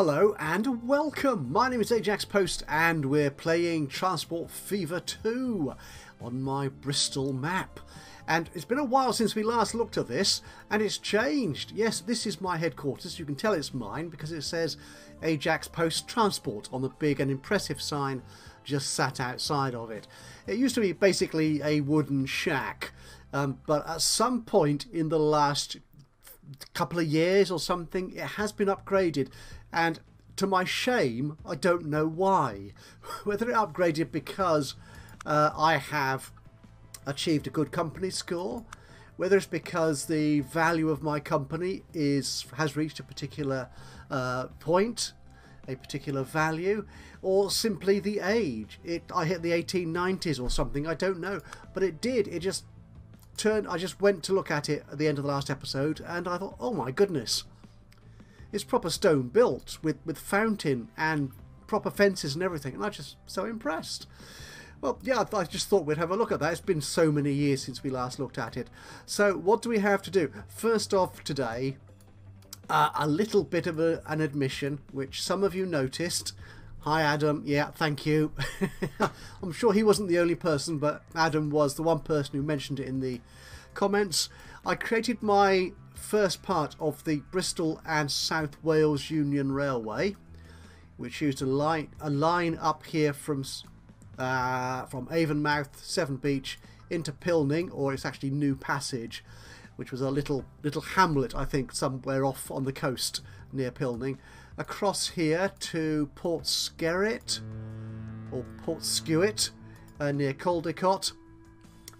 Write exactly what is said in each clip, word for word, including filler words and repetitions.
Hello and welcome! My name is Ajax Post and we're playing Transport Fever two on my Bristol map. And it's been a while since we last looked at this and it's changed. Yes, this is my headquarters. You can tell it's mine because it says Ajax Post Transport on the big and impressive sign just sat outside of it. It used to be basically a wooden shack, um, but at some point in the last couple of years or something it has been upgraded, and to my shame I don't know why. Whether it upgraded because uh, I have achieved a good company score, whether it's because the value of my company is has reached a particular uh, point, a particular value, or simply the age. It I hit the eighteen nineties or something, I don't know, but it did it just turned I just went to look at it at the end of the last episode and I thought, oh my goodness, it's proper stone built with, with fountain and proper fences and everything, and I'm just so impressed. Well, yeah, I just thought we'd have a look at that. It's been so many years since we last looked at it. So what do we have to do? First off today, uh, a little bit of a, an admission, which some of you noticed. Hi, Adam. Yeah, thank you. I'm sure he wasn't the only person, but Adam was the one person who mentioned it in the comments. I created my first part of the Bristol and South Wales Union Railway, which used a line a line up here from uh, from Avonmouth, Severn Beach into Pilning, or it's actually New Passage, which was a little little hamlet I think somewhere off on the coast near Pilning, across here to Portskewett or Portskewett uh, near Caldicot.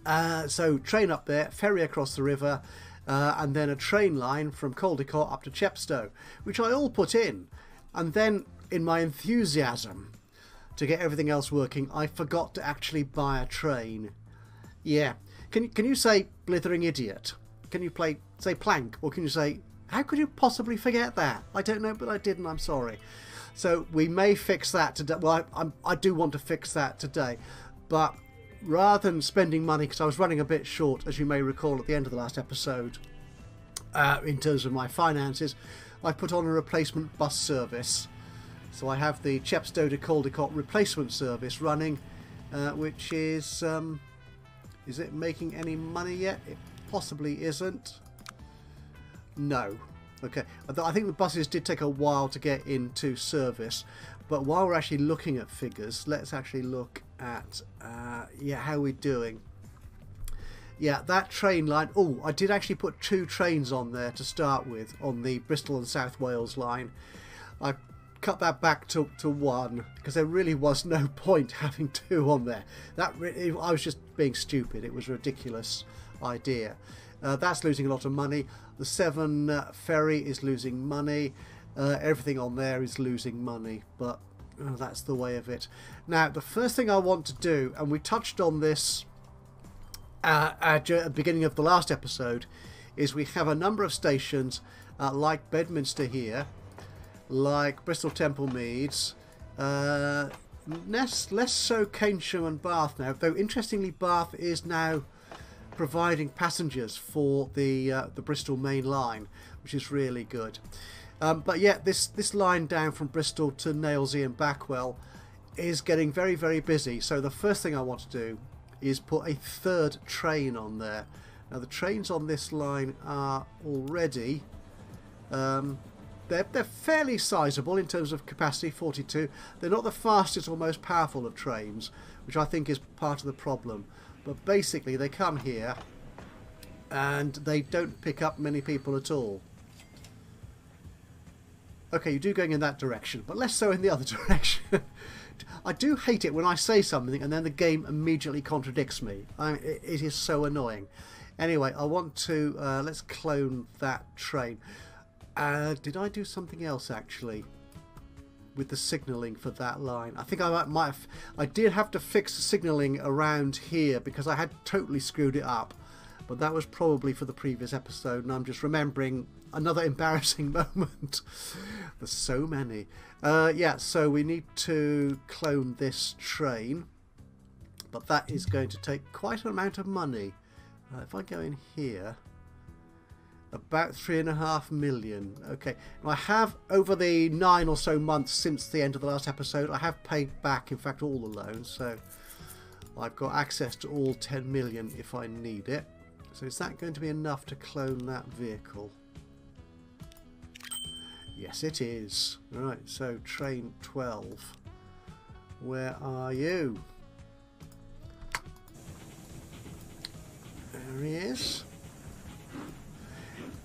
Uh, so train up there, ferry across the river. Uh, and then a train line from Caldicot up to Chepstow, which I all put in, and then in my enthusiasm to get everything else working I forgot to actually buy a train. Yeah, can, can you say blithering idiot? Can you play say plank, or can you say how could you possibly forget that? I don't know, but I didn't, I'm sorry. So we may fix that today. Well, I, I'm, I do want to fix that today, but rather than spending money, because I was running a bit short, as you may recall, at the end of the last episode, uh, in terms of my finances, I put on a replacement bus service. So I have the Chepstow to Caldicot replacement service running, uh, which is... Um, is it making any money yet? It possibly isn't. No. Okay. I think the buses did take a while to get into service, but while we're actually looking at figures, let's actually look at uh, yeah, how we're doing. Yeah, that train line. Oh, I did actually put two trains on there to start with on the Bristol and South Wales line. I cut that back to, to one because there really was no point having two on there. That really, I was just being stupid. It was a ridiculous idea. Uh, that's losing a lot of money. The Severn uh, ferry is losing money. Uh, everything on there is losing money, but oh, that's the way of it. Now, the first thing I want to do, and we touched on this uh, at the beginning of the last episode, is we have a number of stations uh, like Bedminster here, like Bristol Temple Meads, uh, less, less so Keynsham and Bath now, though interestingly Bath is now providing passengers for the, uh, the Bristol Main Line, which is really good. Um, but yeah, this, this line down from Bristol to Nailsea and Backwell is getting very, very busy. So the first thing I want to do is put a third train on there. Now the trains on this line are already, um, they're, they're fairly sizable in terms of capacity, forty-two. They're not the fastest or most powerful of trains, which I think is part of the problem. But basically they come here and they don't pick up many people at all. Okay, you do going in that direction, but less so in the other direction. I do hate it when I say something and then the game immediately contradicts me. I mean, it, it is so annoying. Anyway, I want to... Uh, let's clone that train. Uh, did I do something else, actually, with the signalling for that line? I think I might, might have... I did have to fix the signalling around here because I had totally screwed it up. But that was probably for the previous episode, and I'm just remembering another embarrassing moment. There's so many. Uh, yeah, so we need to clone this train, but that is going to take quite an amount of money. Uh, if I go in here, About three and a half million. Okay. And I have, over the nine or so months since the end of the last episode, I have paid back, in fact, all the loans. So I've got access to all ten million if I need it. So is that going to be enough to clone that vehicle? Yes, it is. Right, so train twelve. Where are you? There he is.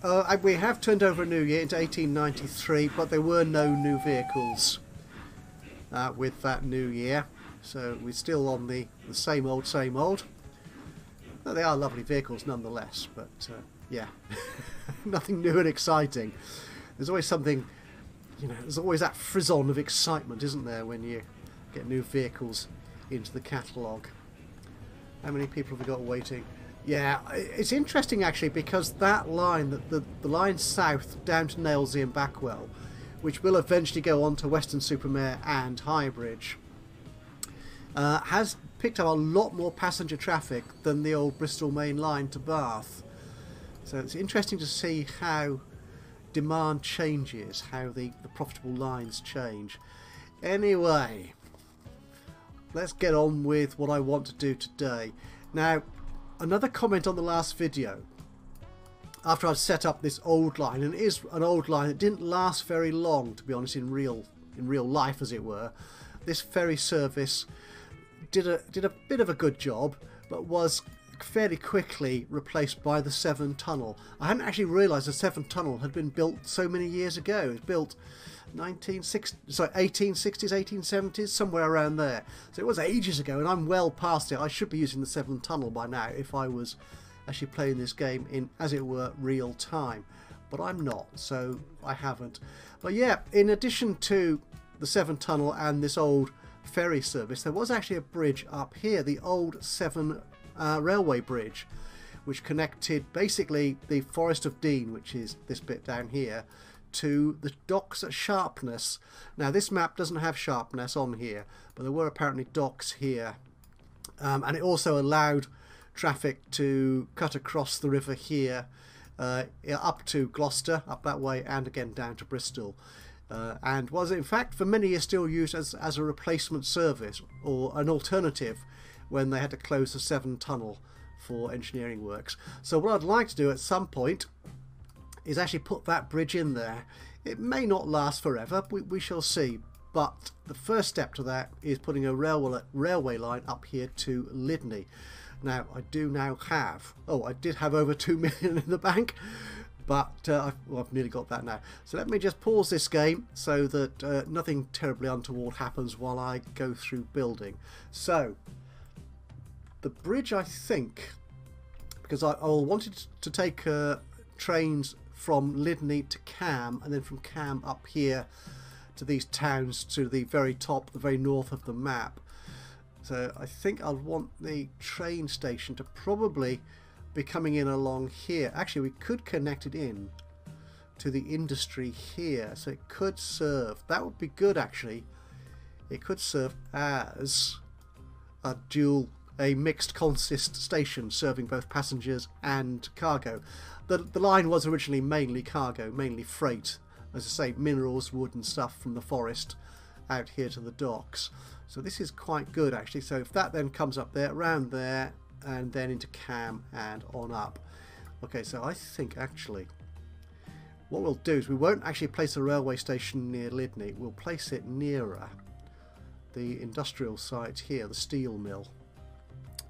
Uh, we have turned over a new year into eighteen ninety-three, but there were no new vehicles uh, with that new year. So we're still on the, the same old, same old. But they are lovely vehicles nonetheless, but uh, yeah, nothing new and exciting. There's always something, you know, there's always that frisson of excitement, isn't there, when you get new vehicles into the catalogue. How many people have we got waiting? Yeah, it's interesting actually, because that line, the, the, the line south down to Nailsea and Backwell, which will eventually go on to Weston-super-Mare and Highbridge, uh, has picked up a lot more passenger traffic than the old Bristol Main Line to Bath. So it's interesting to see how demand changes, how the, the profitable lines change. Anyway, let's get on with what I want to do today. Now, another comment on the last video, after I've set up this old line, and it is an old line, it didn't last very long, to be honest, in real in real life, as it were. This ferry service did a did a bit of a good job, but was fairly quickly replaced by the Severn Tunnel. I hadn't actually realised the Severn Tunnel had been built so many years ago. It was built nineteen sixty, sorry, eighteen sixties, eighteen seventies, somewhere around there. So it was ages ago, and I'm well past it. I should be using the Severn Tunnel by now if I was actually playing this game in, as it were, real time. But I'm not, so I haven't. But yeah, in addition to the Severn Tunnel and this old ferry service, there was actually a bridge up here, the old Severn uh, Railway Bridge, which connected basically the Forest of Dean, which is this bit down here, to the docks at Sharpness. Now this map doesn't have Sharpness on here, but there were apparently docks here, um, and it also allowed traffic to cut across the river here uh, up to Gloucester, up that way, and again down to Bristol, uh, and was in fact for many years still used as, as a replacement service or an alternative when they had to close the Severn Tunnel for engineering works. So what I'd like to do at some point is actually put that bridge in there. It may not last forever, we, we shall see, but the first step to that is putting a railway, railway line up here to Lydney. Now I do now have, oh I did have over two million in the bank, but uh, I've, well, I've nearly got that now. So let me just pause this game so that uh, nothing terribly untoward happens while I go through building. So the bridge, I think, because I, I wanted to take uh, trains from Lydney to Cam, and then from Cam up here to these towns to the very top, the very north of the map. So I think I'll want the train station to probably be coming in along here. Actually, we could connect it in to the industry here, so it could serve, that would be good actually, it could serve as a dual, a mixed consist station serving both passengers and cargo. The, the line was originally mainly cargo, mainly freight, as I say, minerals, wood and stuff from the forest out here to the docks. So this is quite good actually. So if that then comes up there, around there, and then into Cam and on up. Okay, so I think actually what we'll do is we won't actually place a railway station near Lydney, we'll place it nearer the industrial site here, the steel mill.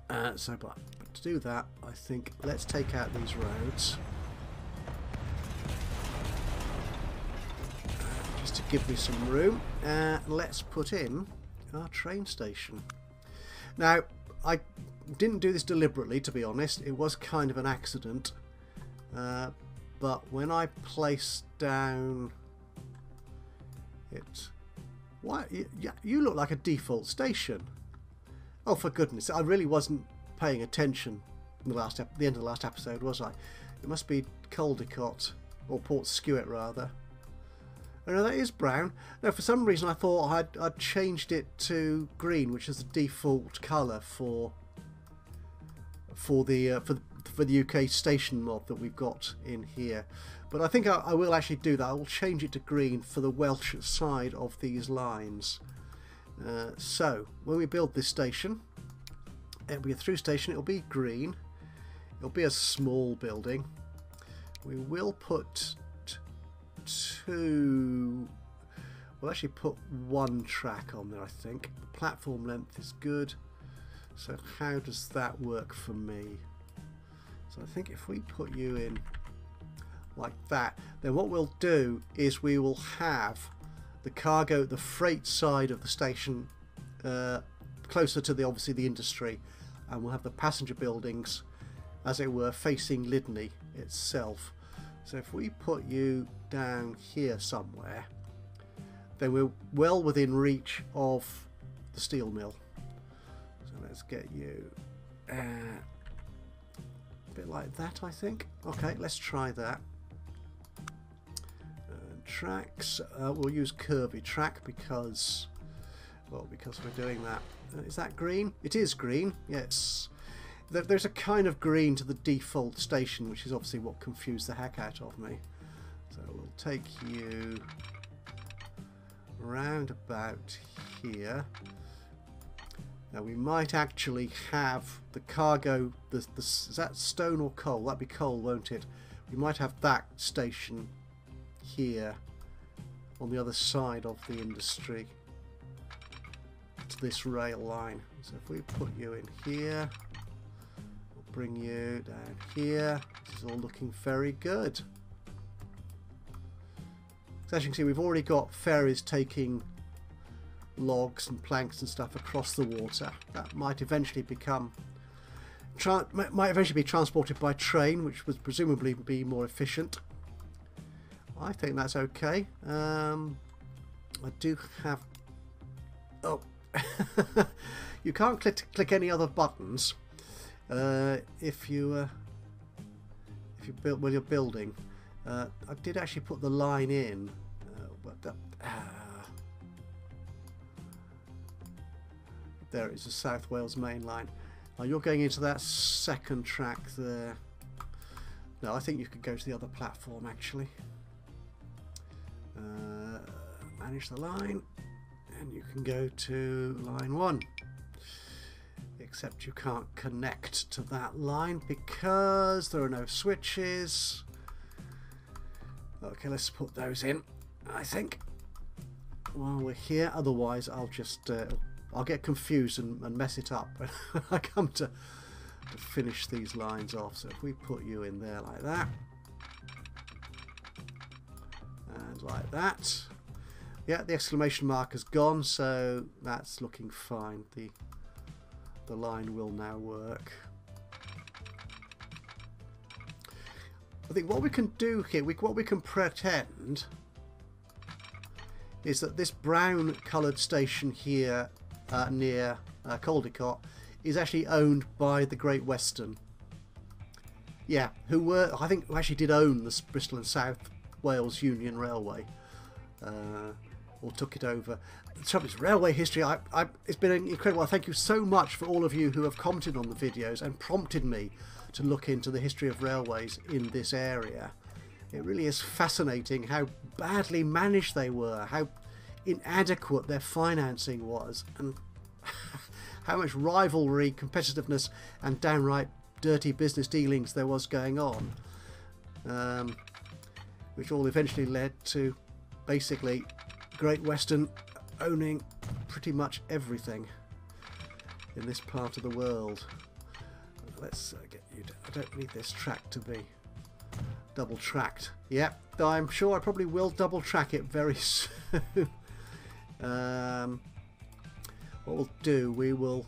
Uh, so but to do that, I think let's take out these roads just to give me some room. Uh, let's put in our train station. Now I didn't do this deliberately, to be honest, it was kind of an accident, uh, but when I placed down it, why you, you look like a default station. Oh, for goodness, I really wasn't paying attention in the last ep the end of the last episode, was I? It must be Caldicot, or Portskewett rather. Oh no, that is brown. Now, for some reason I thought I'd, I'd changed it to green, which is the default colour for for the uh, for for the U K station mod that we've got in here. But I think I, I will actually do that. I will change it to green for the Welsh side of these lines. Uh, so when we build this station, it'll be a through station, it'll be green, it'll be a small building. We will put two, we'll actually put one track on there, I think. The platform length is good. So how does that work for me? So I think if we put you in like that, then what we'll do is we will have the cargo, the freight side of the station uh, closer to the obviously the industry, and we'll have the passenger buildings as it were facing Lydney itself. So if we put you down here somewhere, then we're well within reach of the steel mill. So let's get you uh, a bit like that, I think. Okay, let's try that. And tracks, uh, we'll use curvy track because, well, because we're doing that. Uh, is that green? It is green, yes. There, there's a kind of green to the default station, which is obviously what confused the heck out of me. So we'll take you round about here. Now we might actually have the cargo, the, the, is that stone or coal? That'd be coal, won't it? We might have that station here on the other side of the industry to this rail line. So if we put you in here, we'll bring you down here. This is all looking very good. So as you can see, we've already got ferries taking logs and planks and stuff across the water. That might eventually become might eventually be transported by train, which would presumably be more efficient. I think that's okay. Um, I do have. Oh, you can't click click any other buttons uh, if you uh, if you build when you're building. Uh, I did actually put the line in, uh, but that, uh, there is the South Wales Main Line. Now you're going into that second track there. No, I think you could go to the other platform actually. Uh, manage the line, and you can go to line one. Except you can't connect to that line because there are no switches. Okay, let's put those in, I think, while we're here. Otherwise, I'll just uh, I'll get confused and, and mess it up when I come to, to finish these lines off. So if we put you in there like that and like that, yeah, the exclamation mark is gone, so that's looking fine. The the line will now work. I think what we can do here, we, what we can pretend is that this brown coloured station here uh, near uh, Caldicot is actually owned by the Great Western. Yeah, who were, I think, who actually did own the Bristol and South Wales Union Railway, uh, or took it over. The trouble is, railway history, I, I, it's been incredible. I thank you so much for all of you who have commented on the videos and prompted me to look into the history of railways in this area. It really is fascinating how badly managed they were, how inadequate their financing was, and how much rivalry, competitiveness and downright dirty business dealings there was going on, um, which all eventually led to basically Great Western owning pretty much everything in this part of the world. Let's uh, get you down. I don't need this track to be double tracked. Yep, I'm sure I probably will double track it very soon. um, what we'll do, we will,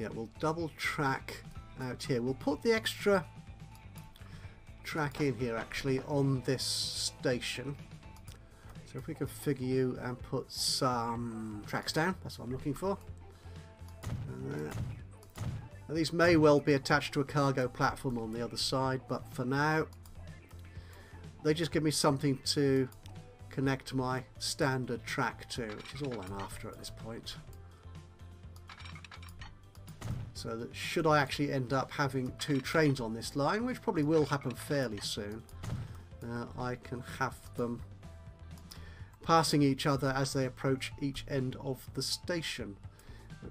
yeah, we'll double track out here. We'll put the extra track in here actually on this station. So if we can figure you and put some tracks down, that's what I'm looking for. Uh, Now, these may well be attached to a cargo platform on the other side, but for now they just give me something to connect my standard track to, which is all I'm after at this point. so that should I actually end up having two trains on this line, which probably will happen fairly soon, uh, I can have them passing each other as they approach each end of the station.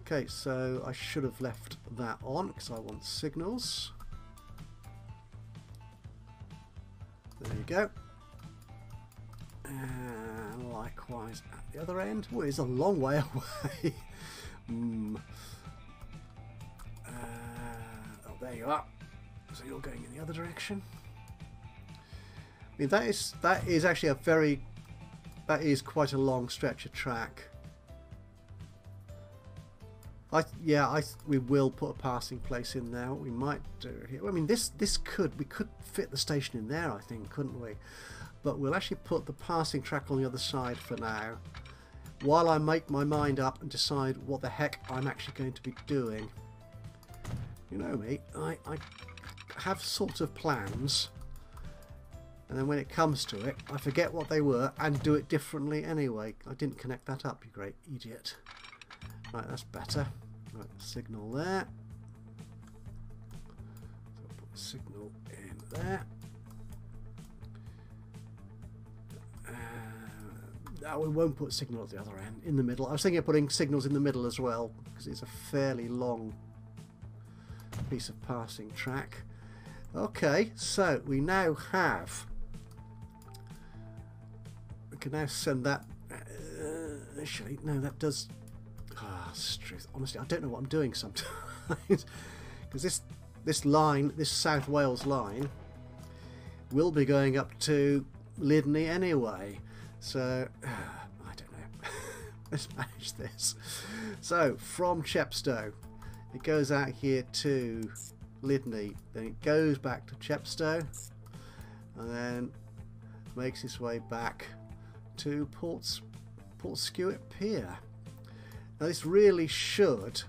Okay, so I should have left that on because I want signals. There you go. And likewise at the other end. Oh, it's a long way away. mm. uh, oh, there you are. So you're going in the other direction. I mean, that is that is actually a very that is quite a long stretch of track. I yeah, I we will put a passing place in there. What we might do here, I mean, this this could we could fit the station in there, I think, couldn't we? But we'll actually put the passing track on the other side for now, while I make my mind up and decide what the heck I'm actually going to be doing. You know me, I, I have sort of plans, and then when it comes to it, I forget what they were and do it differently anyway. I didn't connect that up, you great idiot. Right, that's better. Right, signal there. So I'll put the signal in there. No, we won't put signal at the other end, in the middle. I was thinking of putting signals in the middle as well, because it's a fairly long piece of passing track. Okay, so we now have... We can now send that... Uh, actually, no, that does... Ah, oh, struth. Honestly, I don't know what I'm doing sometimes. Because this, this line, this South Wales line, will be going up to Lydney anyway. So, uh, I don't know, let's manage this. So, from Chepstow, it goes out here to Lydney, then it goes back to Chepstow, and then makes its way back to Ports, Portskewett Pier. Now this really should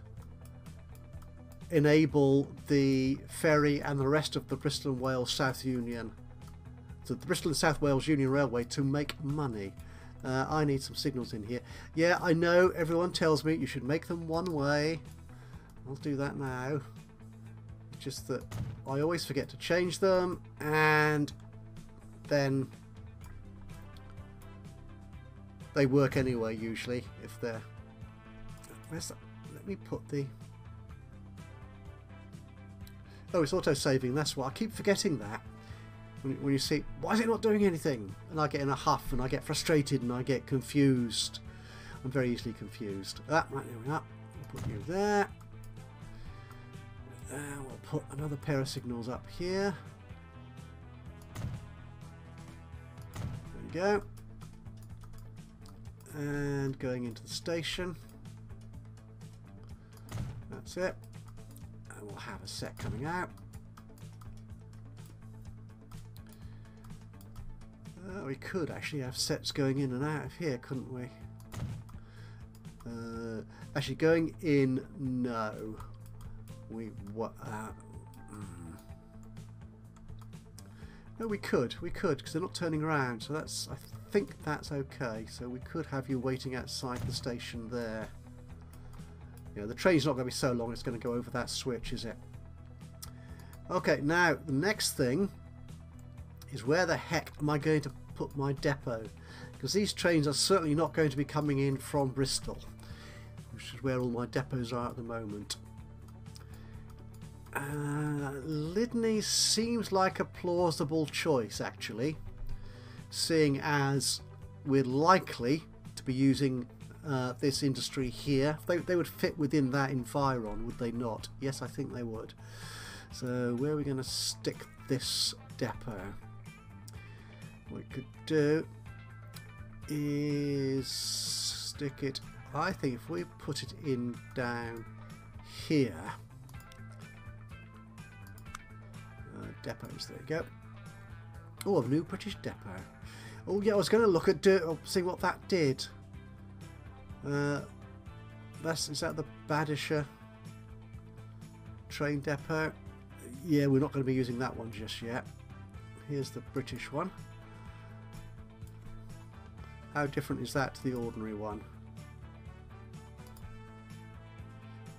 enable the ferry and the rest of the Bristol and Wales South Union So the Bristol and South Wales Union Railway to make money. Uh, I need some signals in here. Yeah, I know everyone tells me you should make them one way. I'll do that now. Just that I always forget to change them, and then they work anyway. Usually, if they're where's that? Let me put the. Oh, it's auto-saving. That's why I keep forgetting that. When you see, why is it not doing anything? And I get in a huff, and I get frustrated, and I get confused. I'm very easily confused. Ah, right, there we are. We'll put you there. And we'll put another pair of signals up here. There we go. And going into the station. That's it. And we'll have a set coming out. Uh, we could actually have sets going in and out of here, couldn't we? Uh, actually, going in, no. We what? Uh, mm. No, we could, we could, because they're not turning around. So that's, I think that's okay. So we could have you waiting outside the station there. You know, the train's not going to be so long; it's going to go over that switch, is it? Okay. Now the next thing. Is where the heck am I going to put my depot? Because these trains are certainly not going to be coming in from Bristol, which is where all my depots are at the moment. Uh, Lydney seems like a plausible choice, actually, seeing as we're likely to be using uh, this industry here. They, they would fit within that environ, would they not? Yes, I think they would. So where are we going to stick this depot? What we could do is stick it, I think if we put it in down here, uh, depots, there you go. Oh, a new British depot. Oh yeah, I was going to look at do, see what that did. Uh, that's, is that the Badgershire train depot? Yeah, we're not going to be using that one just yet. Here's the British one. How different is that to the ordinary one?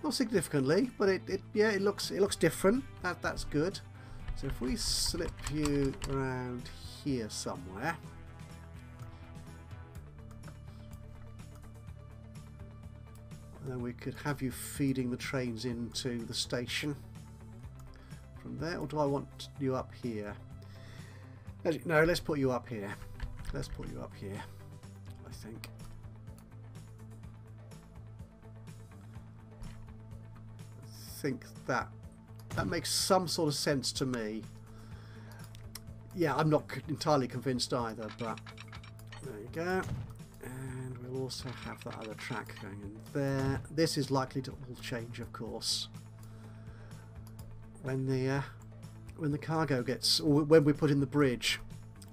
Not significantly, but it, it yeah, it looks it looks different. That that's good. So if we slip you around here somewhere. And then we could have you feeding the trains into the station from there, or do I want you up here? No, let's put you up here. Let's put you up here, I think. I think that that makes some sort of sense to me. Yeah, I'm not entirely convinced either, but there you go. And we'll also have that other track going in there. This is likely to all change, of course, when the uh, when the cargo gets, or when we put in the bridge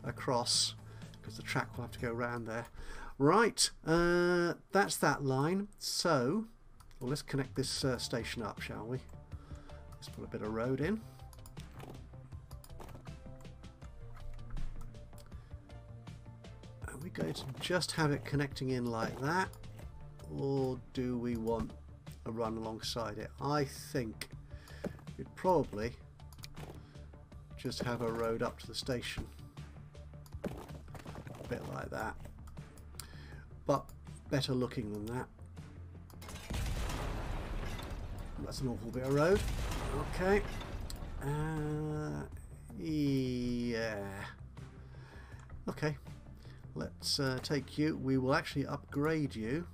across, because the track will have to go around there. Right, uh, that's that line. So, well, let's connect this uh, station up, shall we? Let's put a bit of road in. Going to just have it connecting in like that, or do we want a run alongside it? I think we'd probably just have a road up to the station, a bit like that, but better looking than that. That's an awful bit of road. Okay, uh, yeah, okay. Let's uh, take you. We will actually upgrade you,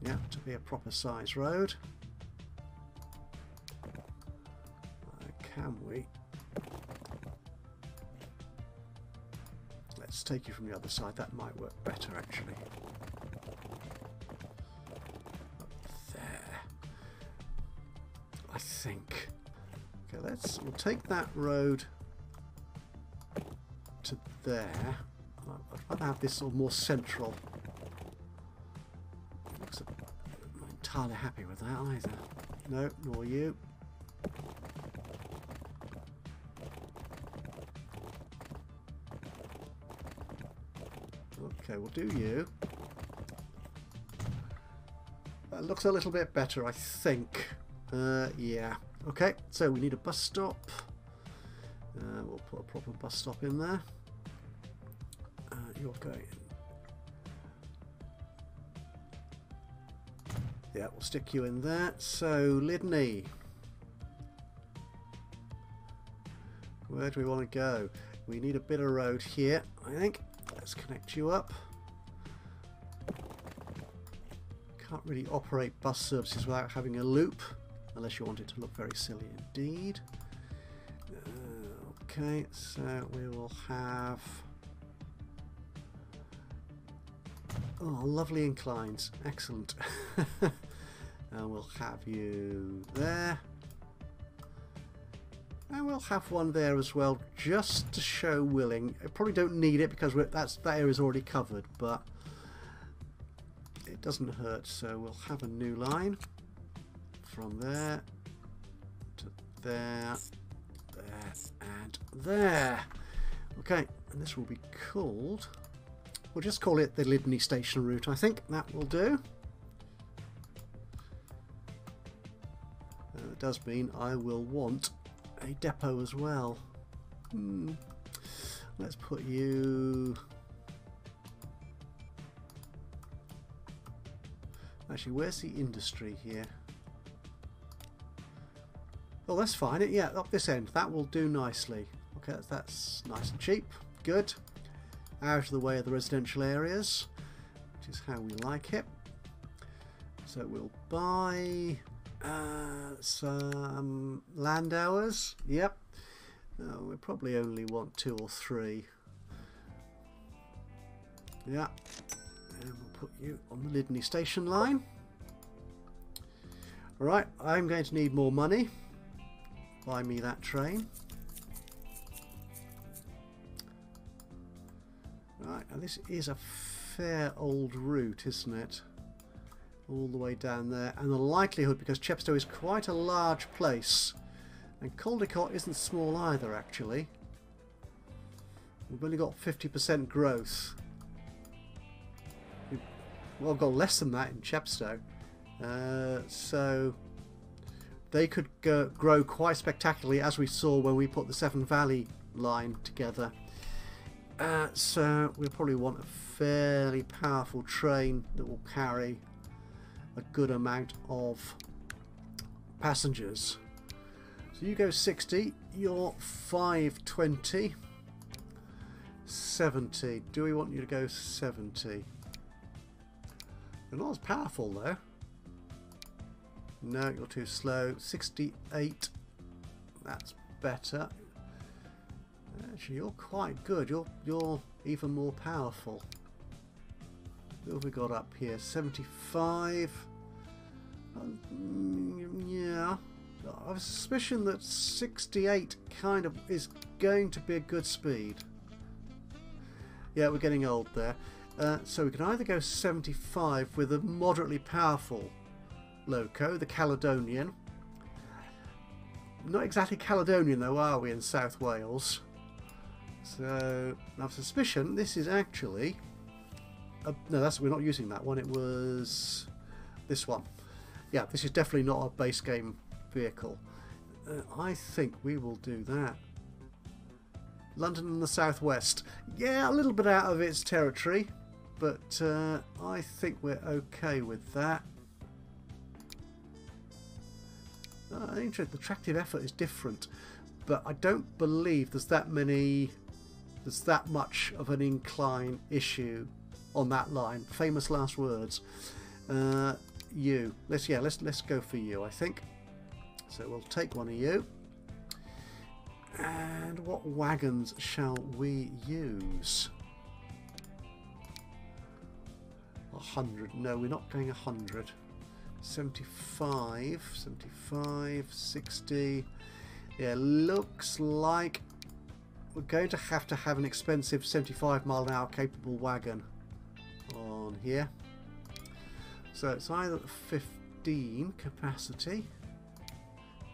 yeah, to be a proper size road. Uh, can we? Let's take you from the other side. That might work better, actually. Up there, I think. Okay, let's. We'll take that road to there. I'd rather have this sort of more central. Looks like I'm not entirely happy with that either. No, nor you. Okay, we'll do you. That looks a little bit better, I think. Uh, yeah. Okay, so we need a bus stop. Uh, we'll put a proper bus stop in there. You're going. Yeah, we'll stick you in there. So, Lydney. Where do we want to go? We need a bit of road here, I think. Let's connect you up. Can't really operate bus services without having a loop, unless you want it to look very silly indeed. Uh, okay, so we will have. Oh, lovely inclines. Excellent. And we'll have you there. And we'll have one there as well, just to show willing. I probably don't need it because we're, that's, that area is already covered, but it doesn't hurt. So we'll have a new line from there to there, there, and there. Okay, and this will be called... We'll just call it the Lydney Station route, I think. That will do. That does mean I will want a depot as well. Hmm. Let's put you... Actually, where's the industry here? Oh, that's fine. It, yeah, up this end. That will do nicely. Okay, that's, that's nice and cheap. Good. Out of the way of the residential areas, which is how we like it. So we'll buy uh, some land hours. Yep, uh, we probably only want two or three. Yeah, and we'll put you on the Lydney Station line. All right, I'm going to need more money. Buy me that train. Right, and this is a fair old route, isn't it? All the way down there. And the likelihood, because Chepstow is quite a large place, and Caldicot isn't small either, actually. We've only got fifty percent growth. We've, well, I've got less than that in Chepstow. Uh, so, they could uh, grow quite spectacularly, as we saw when we put the Severn Valley line together. Uh, so we'll probably want a fairly powerful train that will carry a good amount of passengers. So you go sixty, you're five twenty, seventy. Do we want you to go seventy? They're not as powerful though. No, you're too slow. sixty-eight, that's better. Actually, you're quite good. You're you're even more powerful. What have we got up here? seventy-five. Um, yeah, I have a suspicion that sixty-eight kind of is going to be a good speed. Yeah, we're getting old there. Uh, so we can either go seventy-five with a moderately powerful loco, the Caledonian. Not exactly Caledonian though, are we, in South Wales? So I have a suspicion this is actually a, no, that's, we're not using that one. It was this one. Yeah, this is definitely not a base game vehicle. Uh, I think we will do that. London in the Southwest. Yeah, a little bit out of its territory, but uh, I think we're okay with that. Uh, interesting. The tractive effort is different, but I don't believe there's that many, there's that much of an incline issue on that line. Famous last words. Uh, you. Let's yeah. Let's let's go for you, I think. So we'll take one of you. And what wagons shall we use? A hundred. No, we're not going a hundred. seventy-five, seventy-five, sixty. Yeah, looks like we're going to have to have an expensive seventy-five mile an hour capable wagon on here. So it's either fifteen capacity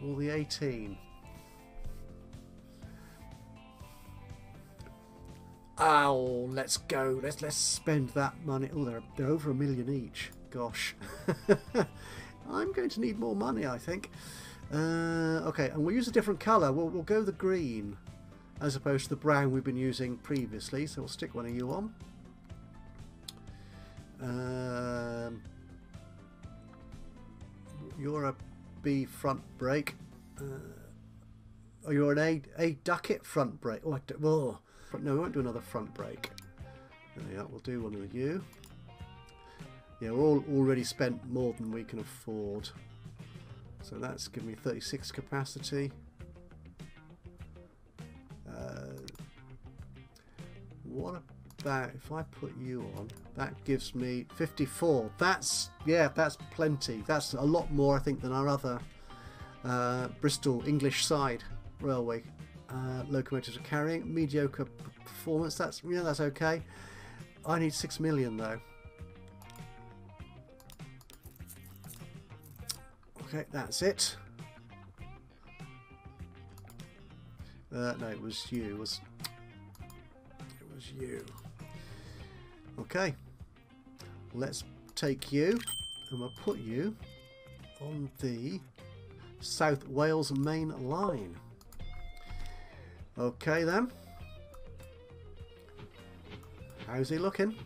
or the eighteen. Oh, let's go. Let's let's spend that money. Oh, they're they're over a million each. Gosh. I'm going to need more money, I think. Uh, okay, and we'll use a different colour. We'll, we'll go the green as opposed to the brown we've been using previously. So we'll stick one of you on. Um, you're a B front brake. Uh, oh, you're an A, a ducket front brake. Oh, I do, oh. No, we won't do another front brake. There we are. We'll do one of you. Yeah, we're all already spent more than we can afford. So that's given me thirty-six capacity. Uh, what about if I put you on? That gives me fifty-four. That's, yeah, that's plenty. That's a lot more, I think, than our other uh, Bristol English side railway uh, locomotives are carrying. Mediocre performance. That's, yeah, that's okay. I need six million though. Okay, that's it. Uh, no, it was you. It was, it was you. Okay. Let's take you and we'll put you on the South Wales Main Line. Okay, then. How's he looking?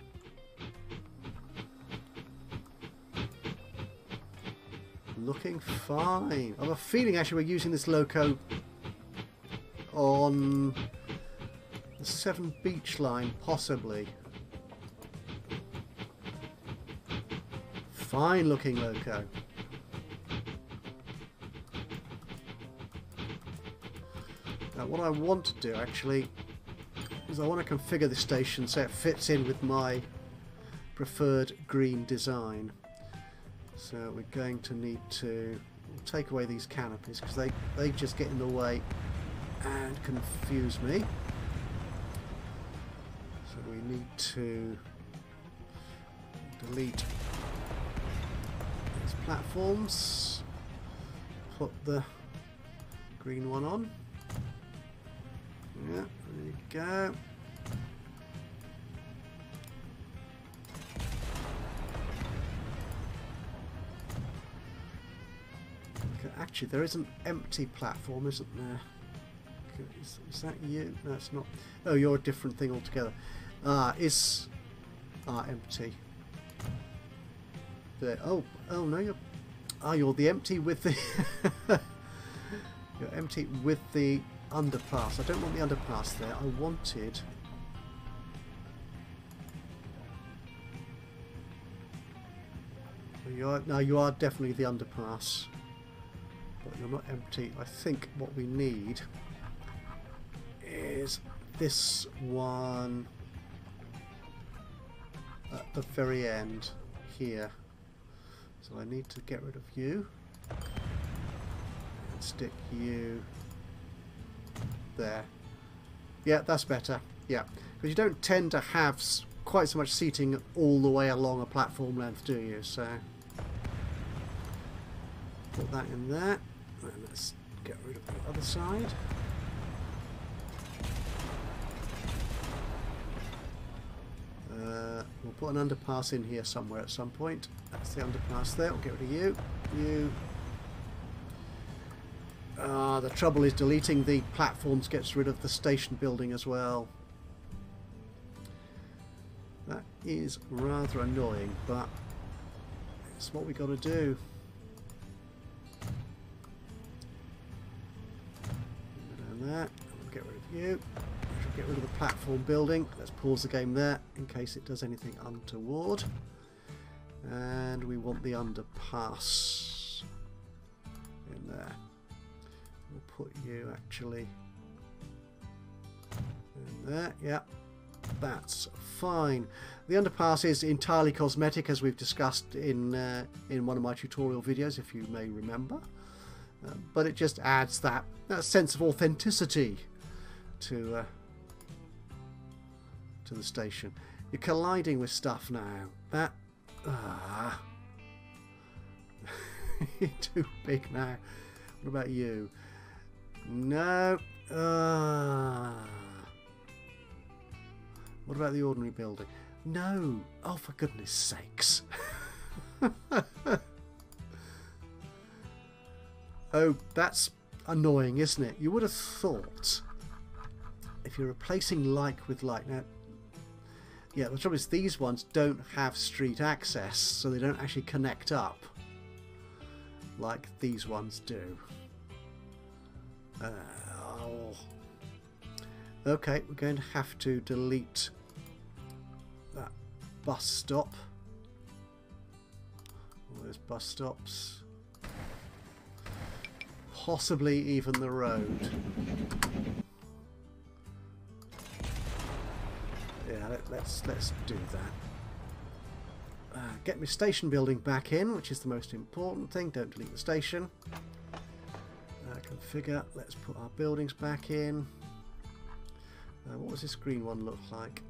Looking fine. I have a feeling actually we're using this loco on the Severn Beach line, possibly. Fine looking loco. Now what I want to do actually is I want to configure this station so it fits in with my preferred green design. So we're going to need to take away these canopies because they, they just get in the way and confuse me. So we need to delete these platforms, put the green one on. Yeah, there you go. Actually, there is an empty platform, isn't there? Is, is that you? No, it's not. Oh, you're a different thing altogether. Ah, is... Ah, empty. There. Oh, oh no, you're... Ah, you're the empty with the... you're empty with the underpass. I don't want the underpass there. I wanted... You are, no, you are definitely the underpass. But you're not empty. I think what we need is this one at the very end here. So I need to get rid of you and stick you there. Yeah, that's better. Yeah, because you don't tend to have quite so much seating all the way along a platform length, do you? So put that in there, and let's get rid of the other side. Uh, we'll put an underpass in here somewhere at some point. That's the underpass there. We'll get rid of you. You. Ah, the trouble is deleting the platforms gets rid of the station building as well. That is rather annoying, but it's what we got to do. That. We'll get rid of you. We'll get rid of the platform building. Let's pause the game there in case it does anything untoward. And we want the underpass in there. We'll put you actually in there. Yeah, that's fine. The underpass is entirely cosmetic, as we've discussed in uh, in one of my tutorial videos, if you may remember. Uh, but it just adds that, that sense of authenticity to uh, to the station. You're colliding with stuff now. That uh, you're too big now. What about you? No. Uh, what about the ordinary building? No. Oh, for goodness sakes. Oh, that's annoying, isn't it? You would have thought if you're replacing like with like. Now, yeah, the trouble is these ones don't have street access, so they don't actually connect up like these ones do. Uh, oh. Okay, we're going to have to delete that bus stop. All those bus stops. Possibly even the road. Yeah, let, let's let's do that. Uh, get my station building back in, which is the most important thing. Don't delete the station. Uh, configure. Let's put our buildings back in. Uh, what does this green one look like?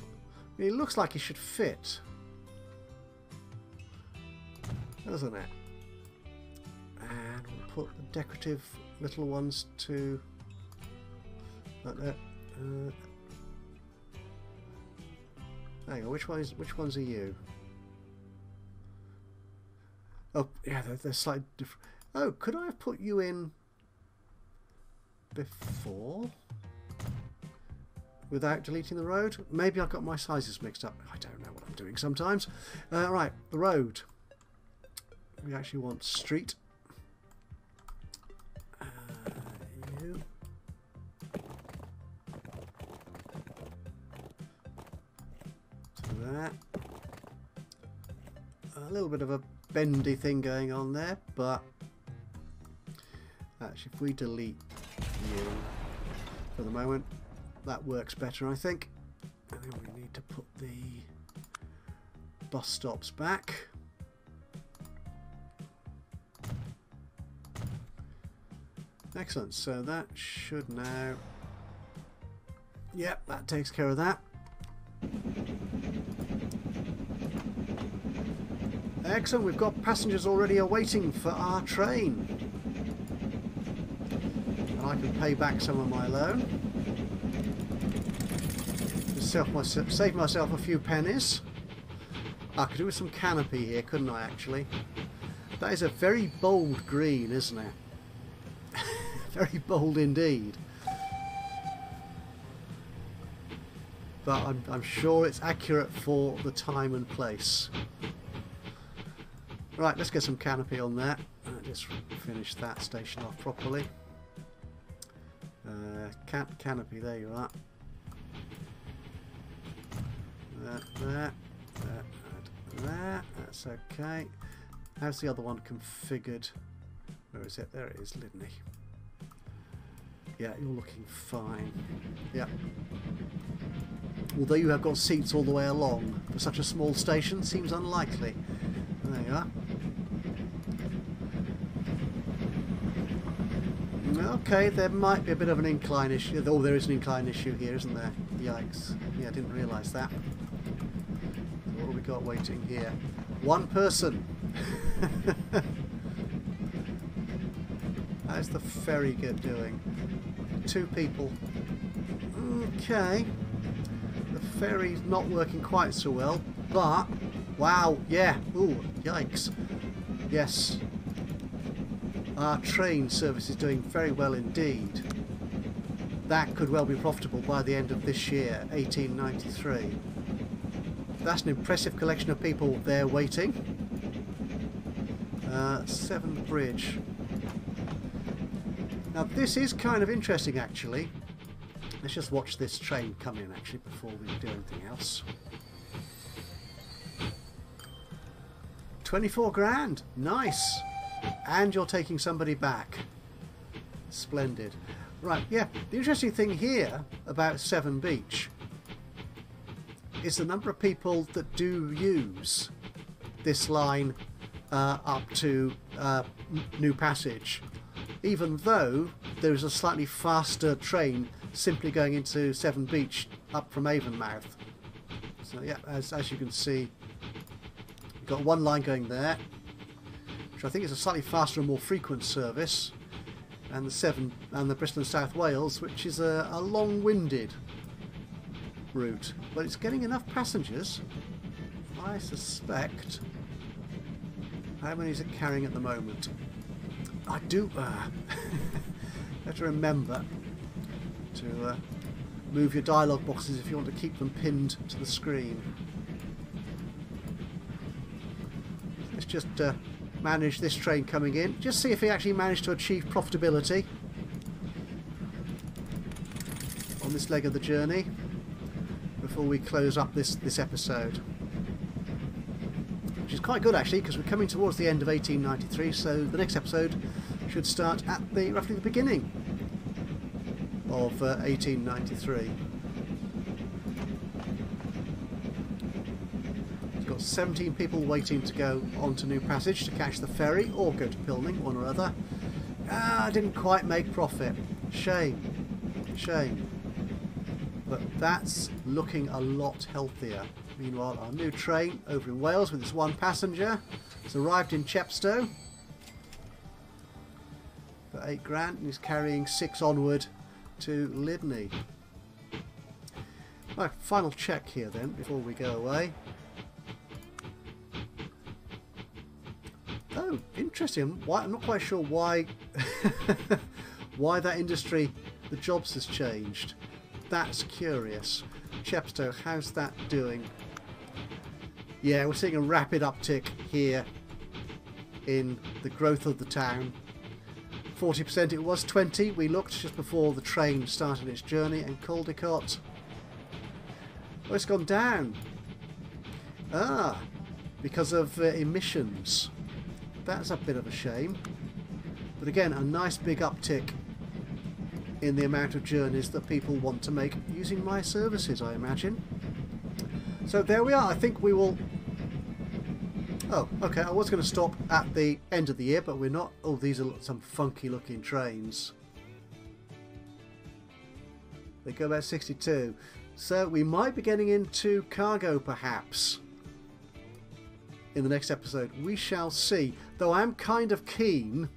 I mean, it looks like it should fit, doesn't it? And we'll put the decorative little ones to like that. Uh, hang on, which one is which ones are you? Oh yeah, they're, they're slightly different. Oh, could I have put you in before without deleting the road? Maybe I got my sizes mixed up. I don't know what I'm doing sometimes. Uh, right, the road. We actually want street. That. A little bit of a bendy thing going on there, but actually if we delete you for the moment, that works better, I think. And then we need to put the bus stops back. Excellent, so that should now... Yep, that takes care of that. Excellent, we've got passengers already awaiting for our train. And I can pay back some of my loan. Save myself, save myself a few pennies. I could do with some canopy here, couldn't I, actually? That is a very bold green, isn't it? Very bold indeed. But I'm, I'm sure it's accurate for the time and place. Right, let's get some canopy on that. Just finish that station off properly. Uh, can canopy, there you are. That, there, that, that, that. That's okay. How's the other one configured? Where is it? There it is, Lydney. Yeah, you're looking fine. Yeah. Although you have got seats all the way along, for such a small station, seems unlikely. There you are. Okay, there might be a bit of an incline issue. Oh, there is an incline issue here, isn't there? Yikes. Yeah, I didn't realise that. What have we got waiting here? One person! How's the ferry get doing? Two people. Okay. The ferry's not working quite so well, but... Wow, yeah. Ooh, yikes. Yes. Our train service is doing very well indeed. That could well be profitable by the end of this year, eighteen ninety-three. That's an impressive collection of people there waiting. Uh, Severn Bridge. Now this is kind of interesting actually. Let's just watch this train come in actually before we do anything else. twenty-four grand, nice! And you're taking somebody back. Splendid. Right, yeah, the interesting thing here about Severn Beach is the number of people that do use this line uh, up to uh, New Passage, even though there is a slightly faster train simply going into Severn Beach up from Avonmouth. So yeah, as, as you can see, you've got one line going there. I think it's a slightly faster and more frequent service, and the Severn and the Bristol and South Wales, which is a, a long-winded route, but it's getting enough passengers, I suspect. How many is it carrying at the moment? I do uh, have to remember to uh, move your dialogue boxes if you want to keep them pinned to the screen. Let's just. Uh, Manage this train coming in. Just see if he actually managed to achieve profitability on this leg of the journey before we close up this this episode, which is quite good actually because we're coming towards the end of eighteen ninety-three. So the next episode should start at the roughly the beginning of uh, eighteen ninety-three. seventeen people waiting to go onto New Passage to catch the ferry or go to Pilning, one or other. Ah, didn't quite make profit. Shame. Shame. But that's looking a lot healthier. Meanwhile, our new train over in Wales with its one passenger has arrived in Chepstow for eight grand and is carrying six onward to Lydney. Right, final check here then before we go away. Oh, interesting. Why, I'm not quite sure why why that industry, the jobs has changed. That's curious. Chepstow, how's that doing? Yeah, we're seeing a rapid uptick here in the growth of the town. forty percent, it was twenty. We looked just before the train started its journey. And Caldicot. Oh, it's gone down. Ah, because of uh, emissions. That's a bit of a shame, but again a nice big uptick in the amount of journeys that people want to make using my services, I imagine. So there we are. I think we will... Oh, okay, I was going to stop at the end of the year, but we're not. Oh, these are some funky looking trains. They go about sixty-two, so we might be getting into cargo perhaps in the next episode. We shall see, though I am kind of keen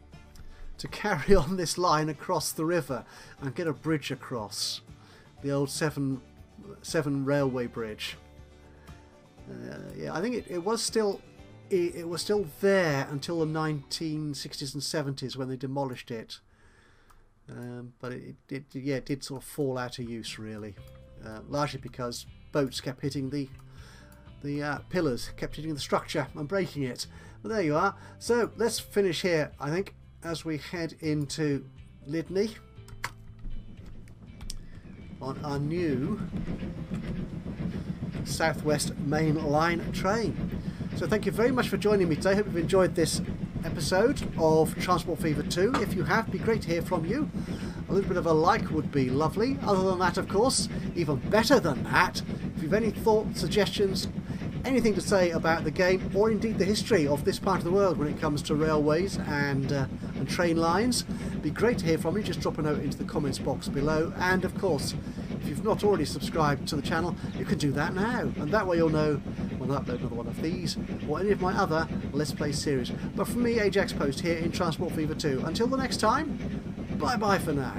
to carry on this line across the river and get a bridge across, the old Severn, Severn Railway Bridge. Uh, yeah, I think it, it was still it, it was still there until the nineteen sixties and seventies when they demolished it. Um, but it, it, yeah, it did sort of fall out of use, really, uh, largely because boats kept hitting the the uh, pillars, kept hitting the structure and breaking it. But there you are. So let's finish here, I think, as we head into Lydney on our new South West Main Line train. So thank you very much for joining me today. I hope you've enjoyed this episode of Transport Fever two. If you have, it'd be great to hear from you. A little bit of a like would be lovely. Other than that, of course, even better than that, if you've any thoughts, suggestions, anything to say about the game or indeed the history of this part of the world when it comes to railways and, uh, and train lines, it'd be great to hear from you. Just drop a note into the comments box below. And of course, if you've not already subscribed to the channel, you can do that now, and that way you'll know when I upload another one of these or any of my other Let's Play series. But from me, Ajax Post, here in Transport Fever two, until the next time, bye bye for now.